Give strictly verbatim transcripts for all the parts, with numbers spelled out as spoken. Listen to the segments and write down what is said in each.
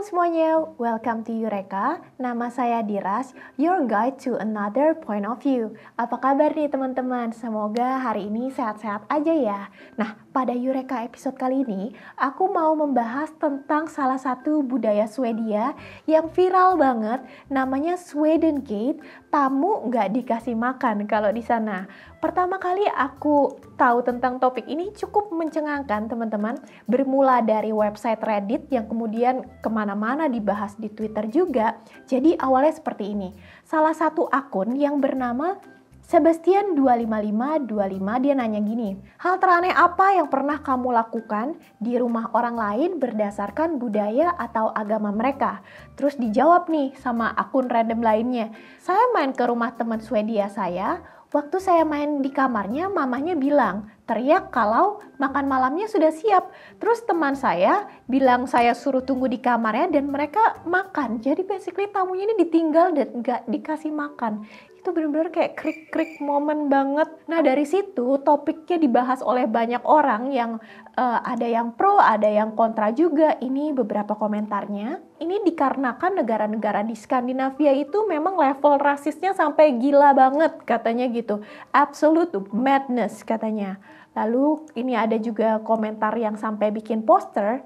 Halo semuanya, welcome to Eureka. Nama saya Diras, your guide to another point of view. Apa kabar nih teman-teman? Semoga hari ini sehat-sehat aja ya. Nah, pada Eureka episode kali ini, aku mau membahas tentang salah satu budaya Swedia yang viral banget, namanya Sweden Gate. Tamu nggak dikasih makan kalau di sana. Pertama kali aku tahu tentang topik ini cukup mencengangkan teman-teman. Bermula dari website Reddit yang kemudian kemana-mana dibahas di Twitter juga. Jadi awalnya seperti ini, salah satu akun yang bernama Sebastian dua lima lima dua lima dia nanya gini, hal teraneh apa yang pernah kamu lakukan di rumah orang lain berdasarkan budaya atau agama mereka? Terus dijawab nih sama akun random lainnya, saya main ke rumah teman Swedia saya, waktu saya main di kamarnya mamanya bilang, teriak kalau makan malamnya sudah siap. Terus teman saya bilang saya suruh tunggu di kamarnya dan mereka makan. Jadi basically tamunya ini ditinggal dan nggak dikasih makan. Itu bener-bener kayak krik-krik momen banget. Nah dari situ topiknya dibahas oleh banyak orang yang uh, ada yang pro, ada yang kontra juga. Ini beberapa komentarnya. Ini dikarenakan negara-negara di Skandinavia itu memang level rasisnya sampai gila banget katanya gitu. Absolute madness katanya. Lalu ini ada juga komentar yang sampai bikin poster.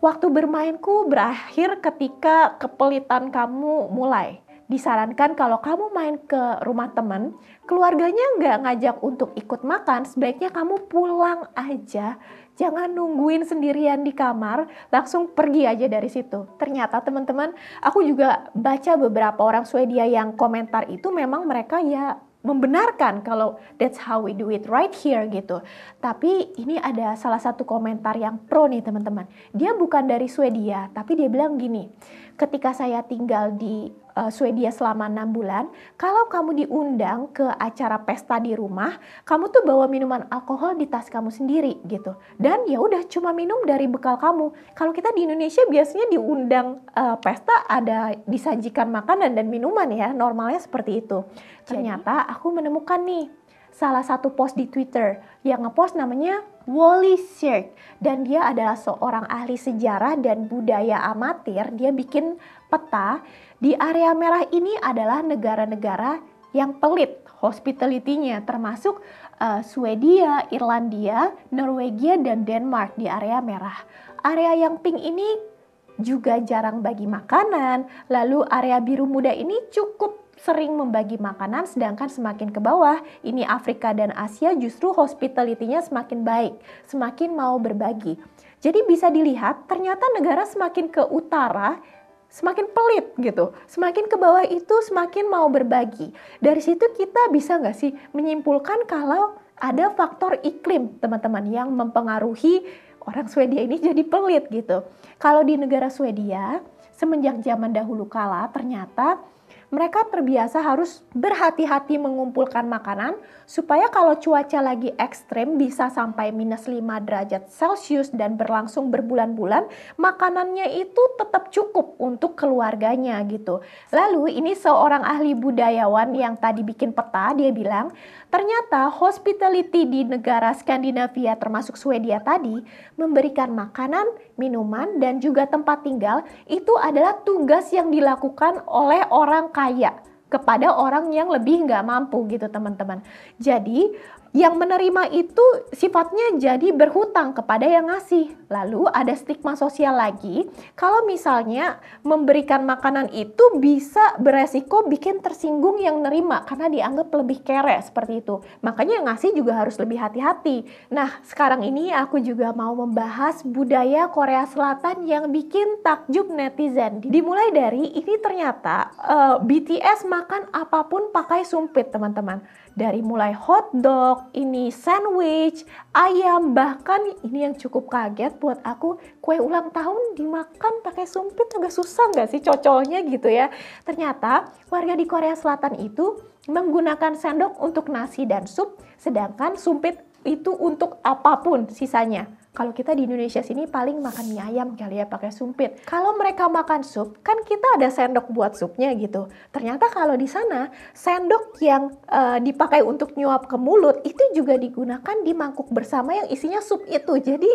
Waktu bermainku berakhir ketika kepelitan kamu mulai. Disarankan kalau kamu main ke rumah teman, keluarganya nggak ngajak untuk ikut makan, sebaiknya kamu pulang aja. Jangan nungguin sendirian di kamar, langsung pergi aja dari situ. Ternyata teman-teman, aku juga baca beberapa orang Swedia yang komentar itu memang mereka ya membenarkan kalau that's how we do it right here gitu. Tapi ini ada salah satu komentar yang pro nih teman-teman. Dia bukan dari Swedia, tapi dia bilang gini, ketika saya tinggal di uh, Swedia selama enam bulan, kalau kamu diundang ke acara pesta di rumah, kamu tuh bawa minuman alkohol di tas kamu sendiri gitu. Dan ya udah cuma minum dari bekal kamu. Kalau kita di Indonesia biasanya diundang uh, pesta ada disajikan makanan dan minuman ya, normalnya seperti itu. Ternyata aku menemukan nih salah satu post di Twitter yang ngepost namanya Wally Shirk, dan dia adalah seorang ahli sejarah dan budaya amatir. Dia bikin peta di area merah ini adalah negara-negara yang pelit hospitality-nya, termasuk uh, Swedia, Irlandia, Norwegia, dan Denmark di area merah. Area yang pink ini juga jarang bagi makanan, lalu area biru muda ini cukup sering membagi makanan, sedangkan semakin ke bawah, ini Afrika dan Asia justru hospitality-nya semakin baik, semakin mau berbagi. Jadi bisa dilihat, ternyata negara semakin ke utara, semakin pelit gitu. Semakin ke bawah itu semakin mau berbagi. Dari situ kita bisa nggak sih menyimpulkan kalau ada faktor iklim, teman-teman, yang mempengaruhi orang Swedia ini jadi pelit gitu. Kalau di negara Swedia, semenjak zaman dahulu kala, ternyata mereka terbiasa harus berhati-hati mengumpulkan makanan supaya kalau cuaca lagi ekstrem bisa sampai minus lima derajat Celcius dan berlangsung berbulan-bulan, makanannya itu tetap cukup untuk keluarganya gitu. Lalu ini seorang ahli budayawan yang tadi bikin peta, dia bilang ternyata hospitality di negara Skandinavia termasuk Swedia tadi memberikan makanan, minuman, dan juga tempat tinggal itu adalah tugas yang dilakukan oleh orang kaya kepada orang yang lebih nggak mampu gitu teman-teman. Jadi yang menerima itu sifatnya jadi berhutang kepada yang ngasih. Lalu ada stigma sosial lagi, kalau misalnya memberikan makanan itu bisa beresiko bikin tersinggung yang nerima karena dianggap lebih kere seperti itu. Makanya yang ngasih juga harus lebih hati-hati. Nah sekarang ini aku juga mau membahas budaya Korea Selatan yang bikin takjub netizen. Dimulai dari ini ternyata uh, B T S makan apapun pakai sumpit teman-teman. Dari mulai hotdog, ini sandwich, ayam, bahkan ini yang cukup kaget buat aku, kue ulang tahun dimakan pakai sumpit agak susah nggak sih cocolnya gitu ya. Ternyata warga di Korea Selatan itu menggunakan sendok untuk nasi dan sup, sedangkan sumpit itu untuk apapun sisanya. Kalau kita di Indonesia sini paling makan mie ayam kali ya pakai sumpit. Kalau mereka makan sup, kan kita ada sendok buat supnya gitu. Ternyata kalau di sana, sendok yang e, dipakai untuk nyuap ke mulut itu juga digunakan di mangkuk bersama yang isinya sup itu. Jadi,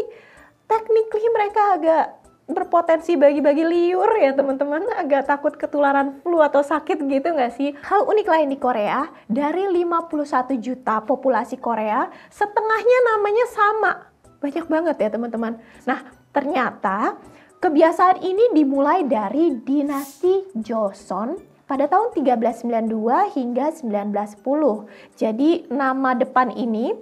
technically mereka agak berpotensi bagi-bagi liur ya teman-teman, agak takut ketularan flu atau sakit gitu nggak sih? Hal unik lain di Korea, dari lima puluh satu juta populasi Korea, setengahnya namanya sama. Banyak banget ya teman-teman. Nah, ternyata kebiasaan ini dimulai dari dinasti Joseon pada tahun seribu tiga ratus sembilan puluh dua hingga seribu sembilan ratus sepuluh. Jadi nama depan ini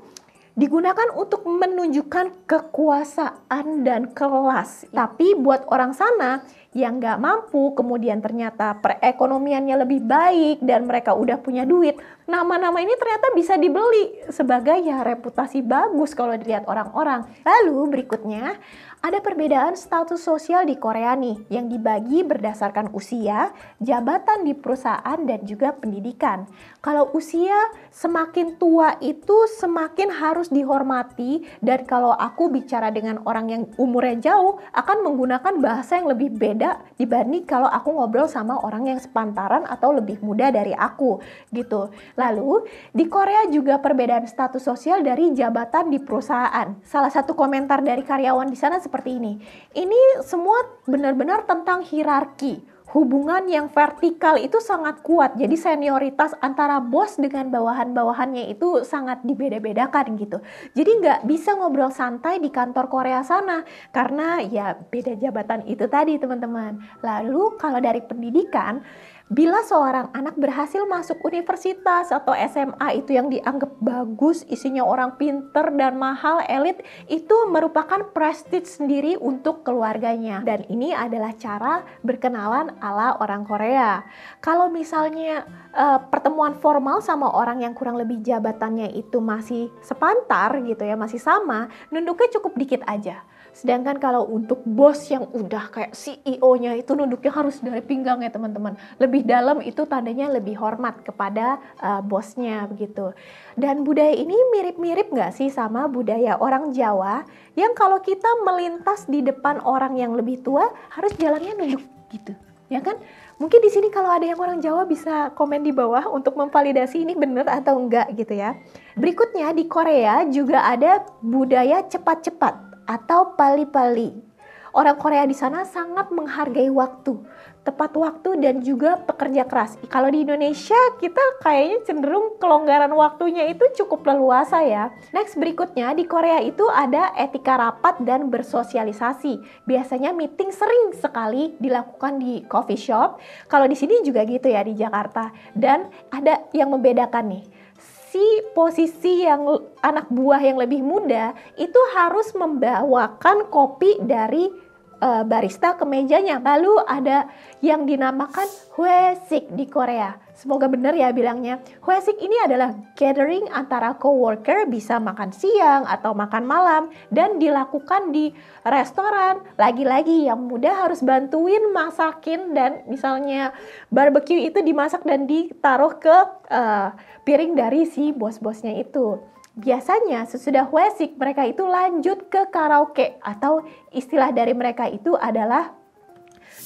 digunakan untuk menunjukkan kekuasaan dan kelas. Tapi buat orang sana yang nggak mampu, kemudian ternyata perekonomiannya lebih baik dan mereka udah punya duit, nama-nama ini ternyata bisa dibeli sebagai ya reputasi bagus kalau dilihat orang-orang. Lalu berikutnya ada perbedaan status sosial di Korea nih yang dibagi berdasarkan usia, jabatan di perusahaan, dan juga pendidikan. Kalau usia semakin tua itu semakin harus dihormati, dan kalau aku bicara dengan orang yang umurnya jauh akan menggunakan bahasa yang lebih beda dibanding kalau aku ngobrol sama orang yang sepantaran atau lebih muda dari aku gitu. Lalu di Korea juga perbedaan status sosial dari jabatan di perusahaan. Salah satu komentar dari karyawan di sana seperti ini. Ini semua benar-benar tentang hierarki. Hubungan yang vertikal itu sangat kuat. Jadi senioritas antara bos dengan bawahan-bawahannya itu sangat dibeda-bedakan gitu. Jadi nggak bisa ngobrol santai di kantor Korea sana. Karena ya beda jabatan itu tadi teman-teman. Lalu kalau dari pendidikan, bila seorang anak berhasil masuk universitas atau S M A itu yang dianggap bagus, isinya orang pinter dan mahal, elit, itu merupakan prestij sendiri untuk keluarganya. Dan ini adalah cara berkenalan ala orang Korea. Kalau misalnya eh, pertemuan formal sama orang yang kurang lebih jabatannya itu masih sepantar gitu ya, masih sama, nunduknya cukup dikit aja. Sedangkan kalau untuk bos yang udah kayak C E O-nya itu nunduknya harus dari pinggang ya teman-teman. Lebih dalam itu tandanya lebih hormat kepada uh, bosnya begitu. Dan budaya ini mirip-mirip nggak sih sama budaya orang Jawa yang kalau kita melintas di depan orang yang lebih tua harus jalannya nunduk gitu, ya kan? Mungkin di sini kalau ada yang orang Jawa bisa komen di bawah untuk memvalidasi ini benar atau enggak gitu ya. Berikutnya di Korea juga ada budaya cepat-cepat atau pali-pali. Orang Korea di sana sangat menghargai waktu, tepat waktu, dan juga pekerja keras. Kalau di Indonesia kita kayaknya cenderung kelonggaran waktunya itu cukup leluasa ya. Next berikutnya di Korea itu ada etika rapat dan bersosialisasi. Biasanya meeting sering sekali dilakukan di coffee shop. Kalau di sini juga gitu ya di Jakarta. Dan ada yang membedakan nih. Si posisi yang anak buah yang lebih muda itu harus membawakan kopi dari uh, barista ke mejanya. Lalu ada yang dinamakan Hoesik di Korea. Semoga benar ya bilangnya. Hoesik ini adalah gathering antara coworker, bisa makan siang atau makan malam, dan dilakukan di restoran. Lagi-lagi yang muda harus bantuin masakin, dan misalnya barbecue itu dimasak dan ditaruh ke uh, piring dari si bos-bosnya itu. Biasanya sesudah Hoesik mereka itu lanjut ke karaoke, atau istilah dari mereka itu adalah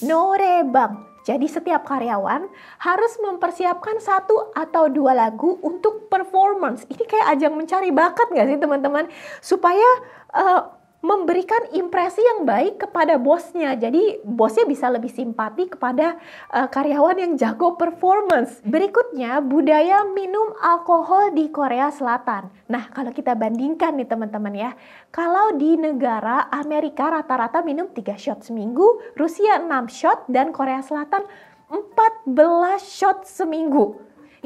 norebang. Jadi setiap karyawan harus mempersiapkan satu atau dua lagu untuk performance. Ini kayak ajang mencari bakat nggak sih teman-teman? Supaya uh, memberikan impresi yang baik kepada bosnya. Jadi bosnya bisa lebih simpati kepada uh, karyawan yang jago performance. Berikutnya budaya minum alkohol di Korea Selatan. Nah kalau kita bandingkan nih teman-teman ya. Kalau di negara Amerika rata-rata minum tiga shot seminggu, Rusia enam shot, dan Korea Selatan empat belas shot seminggu.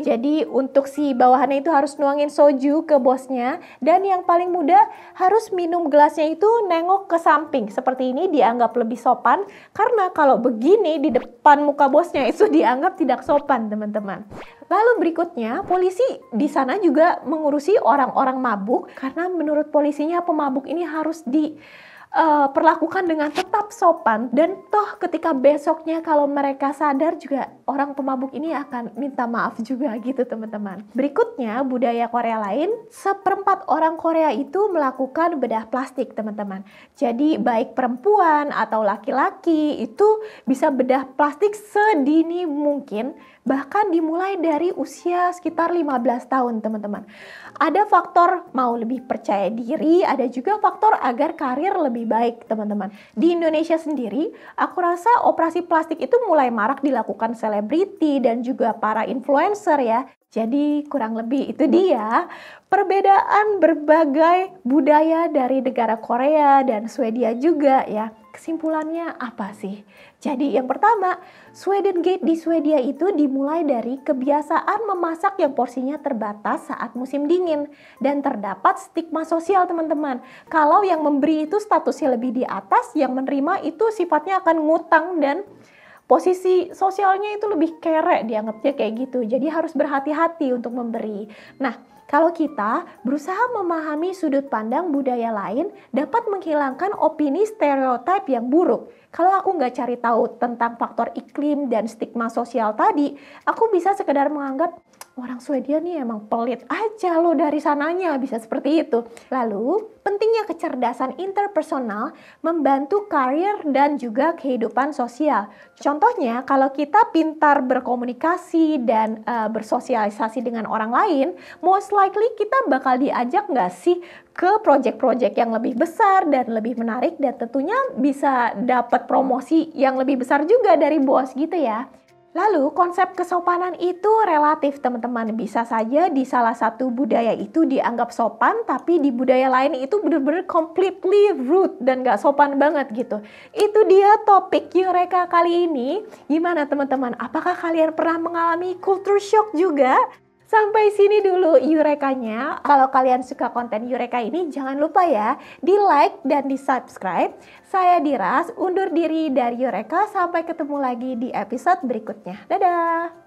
Jadi untuk si bawahannya itu harus nuangin soju ke bosnya, dan yang paling muda harus minum gelasnya itu nengok ke samping. Seperti ini dianggap lebih sopan, karena kalau begini di depan muka bosnya itu dianggap tidak sopan teman-teman. Lalu berikutnya polisi di sana juga mengurusi orang-orang mabuk, karena menurut polisinya pemabuk ini harus di Uh, perlakukan dengan tetap sopan, dan toh ketika besoknya kalau mereka sadar juga orang pemabuk ini akan minta maaf juga gitu teman-teman. Berikutnya budaya Korea lain, seperempat orang Korea itu melakukan bedah plastik teman-teman. Jadi baik perempuan atau laki-laki itu bisa bedah plastik sedini mungkin, bahkan dimulai dari usia sekitar lima belas tahun teman-teman. Ada faktor mau lebih percaya diri, ada juga faktor agar karir lebih baik teman-teman. Di Indonesia sendiri, aku rasa operasi plastik itu mulai marak dilakukan selebriti dan juga para influencer ya. Jadi kurang lebih itu dia perbedaan berbagai budaya dari negara Korea dan Swedia juga ya. Kesimpulannya apa sih? Jadi yang pertama, Sweden Gate di Swedia itu dimulai dari kebiasaan memasak yang porsinya terbatas saat musim dingin. Dan terdapat stigma sosial teman-teman. Kalau yang memberi itu statusnya lebih di atas, yang menerima itu sifatnya akan ngutang dan posisi sosialnya itu lebih kere dianggapnya kayak gitu. Jadi harus berhati-hati untuk memberi. Nah, kalau kita berusaha memahami sudut pandang budaya lain, dapat menghilangkan opini stereotip yang buruk. Kalau aku nggak cari tahu tentang faktor iklim dan stigma sosial tadi, aku bisa sekedar menganggap orang Swedia nih emang pelit aja loh dari sananya, bisa seperti itu. Lalu, pentingnya kecerdasan interpersonal membantu karir dan juga kehidupan sosial. Contohnya, kalau kita pintar berkomunikasi dan uh, bersosialisasi dengan orang lain, most likely kita bakal diajak nggak sih ke proyek-proyek yang lebih besar dan lebih menarik, dan tentunya bisa dapat promosi yang lebih besar juga dari bos gitu ya. Lalu konsep kesopanan itu relatif teman-teman, bisa saja di salah satu budaya itu dianggap sopan tapi di budaya lain itu bener-bener completely rude dan gak sopan banget gitu. Itu dia topik Eureka kali ini. Gimana teman-teman, apakah kalian pernah mengalami culture shock juga? Sampai sini dulu Eurekanya. Kalau kalian suka konten Eureka ini, jangan lupa ya di like dan di subscribe. Saya Diras, undur diri dari Eureka. Sampai ketemu lagi di episode berikutnya. Dadah!